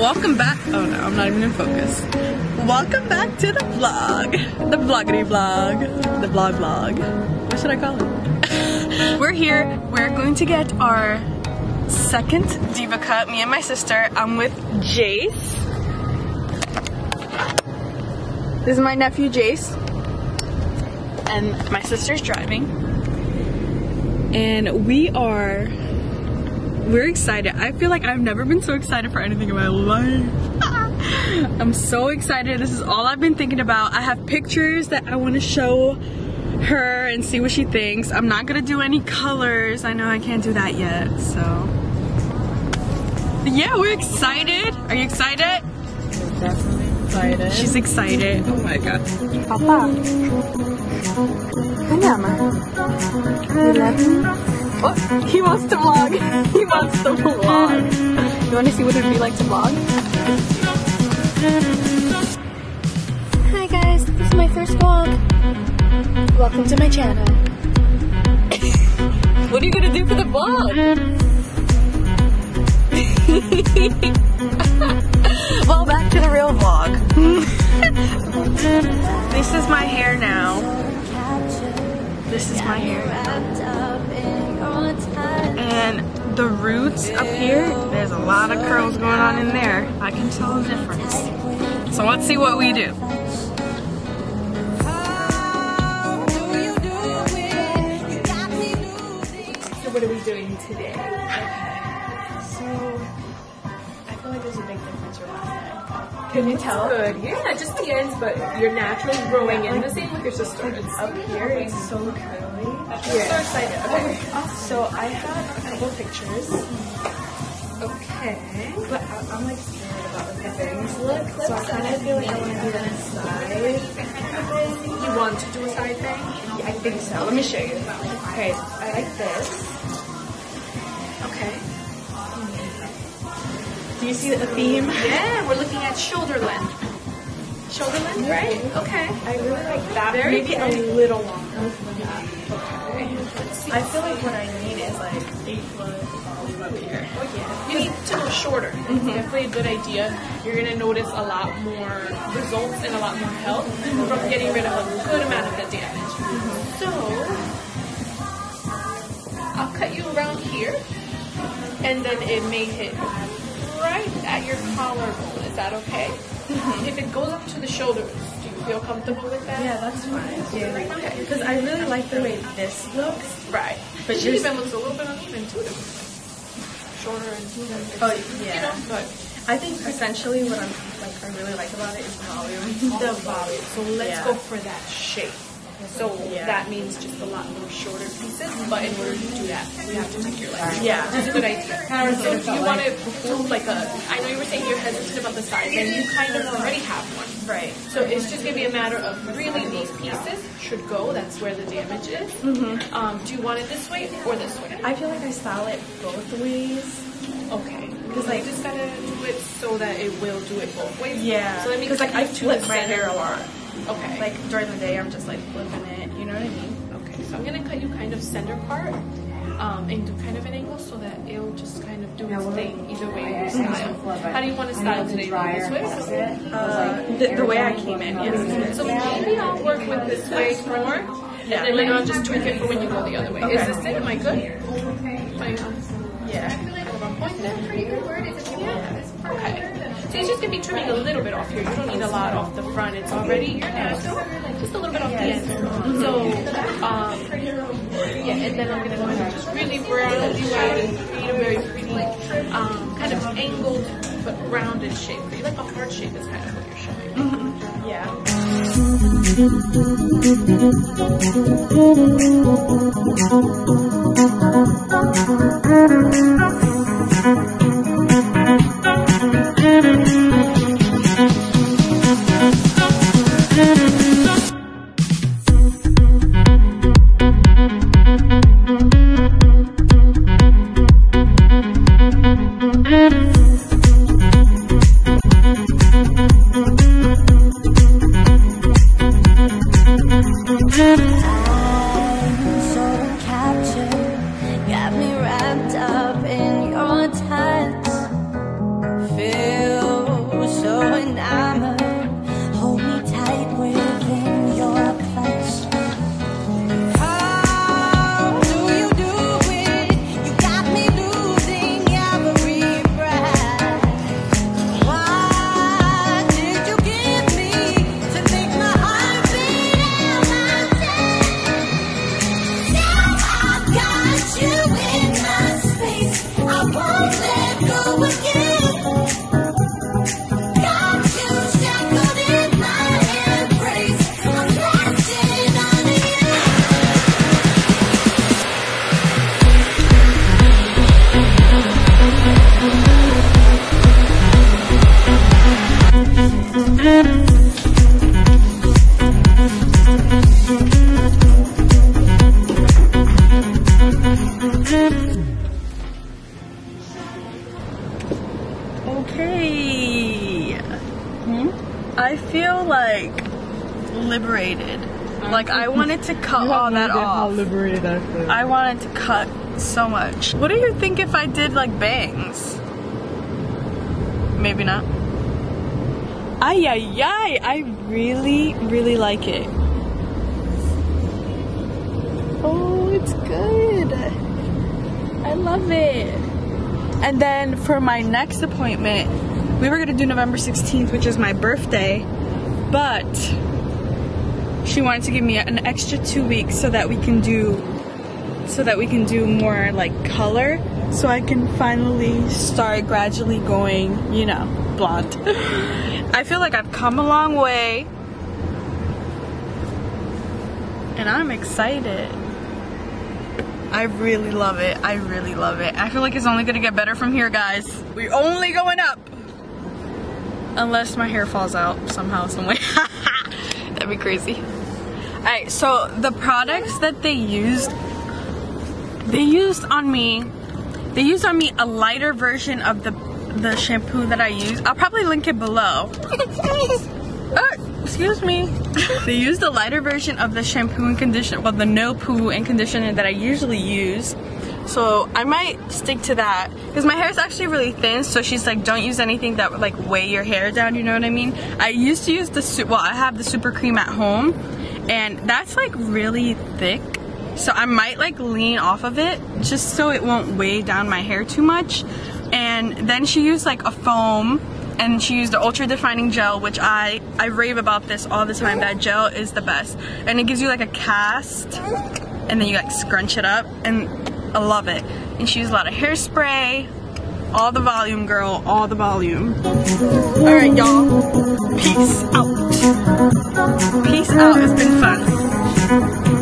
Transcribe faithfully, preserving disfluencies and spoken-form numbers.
Welcome back. Oh no, I'm not even in focus. Welcome back to the vlog. The vloggity vlog. The vlog vlog. What should I call it? We're here. We're going to get our second Deva Cut. Me and my sister. I'm with Jace. This is my nephew Jace. And my sister's driving. And we are... We're excited. I feel like I've never been so excited for anything in my life. I'm so excited. This is all I've been thinking about. I have pictures that I want to show her and see what she thinks. I'm not going to do any colors. I know I can't do that yet, so. But yeah, we're excited. Are you excited? We're definitely excited. She's excited. Oh my god. Papa. Hello. You love me? Oh, he wants to vlog. He wants to vlog. You want to see what it would be like to vlog? Hi guys, this is my first vlog. Welcome to my channel. What are you gonna do for the vlog? Well, back to the real vlog. This is my hair now. This is my hair now. And the roots up here, there's a lot of curls going on in there. I can tell the difference. So let's see what we do. So what are we doing today? Okay. So I feel like there's a big difference from last time. Can you tell? Good. Yeah, just the ends, but you're naturally growing in the same with your sister. It's up here, it's so curly. I'm so excited. Okay. So I have a couple pictures. Okay. But I'm like scared about the things. Look, so I kind of feel like I want to do that inside. You want to do a side thing? Yeah, I think so. Let me show you. Okay, I like this. Okay. Do you see the theme? Yeah, we're looking at shoulder length. Shoulder length, right? Okay. I really like that. Very Maybe funny. a little longer. Okay. I feel like what I need is like eight foot up here. Oh yeah. You need to go shorter. Mm -hmm. Definitely a good idea. You're gonna notice a lot more results and a lot more help from getting rid of a good amount of the damage. Mm -hmm. So I'll cut you around here, and then it may hit right at your collarbone. Is that okay? Mm-hmm. If it goes up to the shoulders, do you feel comfortable with that? Yeah, that's fine. Yeah. Because I really like the way this looks. Right. But she even looks a little bit uneven too. Shorter and uneven. Oh yeah. You know, but I think essentially what I'm like I really like about it is volume. The volume. So let's yeah. go for that shape. So yeah. that means just a lot more shorter pieces. But in order to do that, we have to take your legs. Yeah, that's a good idea. So if you want to perform like a, I know you were saying you're hesitant about the size, and you kind of already have one, right? So it's just gonna be a matter of really these pieces should go. That's where the damage is. Mm-hmm. um, do you want it this way or this way? I feel like I style it both ways. Okay. Because I like, just gotta do it so that it will do it both ways. Yeah. So that means like I flip my hair a lot. Okay. Like during the day, I'm just like flipping it. You know what I mean? Okay. So I'm gonna cut you kind of center part, um, and do kind of an angle so that it'll just kind of do its thing either way. You style. How do you want to style today? This way? Uh, the, the way I came in. Yes. So maybe I'll work with this way more, yeah. and then I'll just tweak it for when you go the other way. Okay. Is this it? Am I good? Am I, um, yeah. I feel like I'm pointing at a pretty good word. Yeah. Okay. So it's just going to be trimming a little bit off here. You don't need a lot off the front. It's already your natural. Just a little bit off the end. So, um, yeah, and then I'm going to just really round you out and create a very pretty, um, kind of angled but rounded shape. But you like a heart shape is kind of what you're showing. Mm-hmm. Yeah. Got me wrapped up in your time. Hey. Hmm? I feel like liberated. I like I wanted to cut all that off. How liberated I feel. I wanted to cut so much. What do you think if I did like bangs? Maybe not. Ay ay ay! I really, really like it. Oh, it's good. I love it. And then for my next appointment, we were gonna do November sixteenth, which is my birthday, but she wanted to give me an extra two weeks so that we can do, so that we can do more like color, so I can finally start gradually going, you know, blonde. I feel like I've come a long way, and I'm excited. I really love it. I really love it. I feel like it's only gonna get better from here, guys. We're only going up. Unless my hair falls out somehow, some way. That'd be crazy. All right, so the products that they used, they used on me, they used on me a lighter version of the the shampoo that I use. I'll probably link it below. Oh, excuse me. They used a lighter version of the shampoo and conditioner, well, the no poo and conditioner that I usually use. So I might stick to that because my hair is actually really thin. So she's like, don't use anything that would like weigh your hair down. You know what I mean? I used to use the, well, I have the super cream at home, and that's like really thick. So I might like lean off of it just so it won't weigh down my hair too much. And then she used like a foam, and she used the Ultra Defining Gel, which I, I rave about this all the time. That gel is the best. And it gives you like a cast, and then you like scrunch it up, and I love it. And she used a lot of hairspray. All the volume, girl, all the volume. All right, y'all, peace out. Peace out, it's been fun.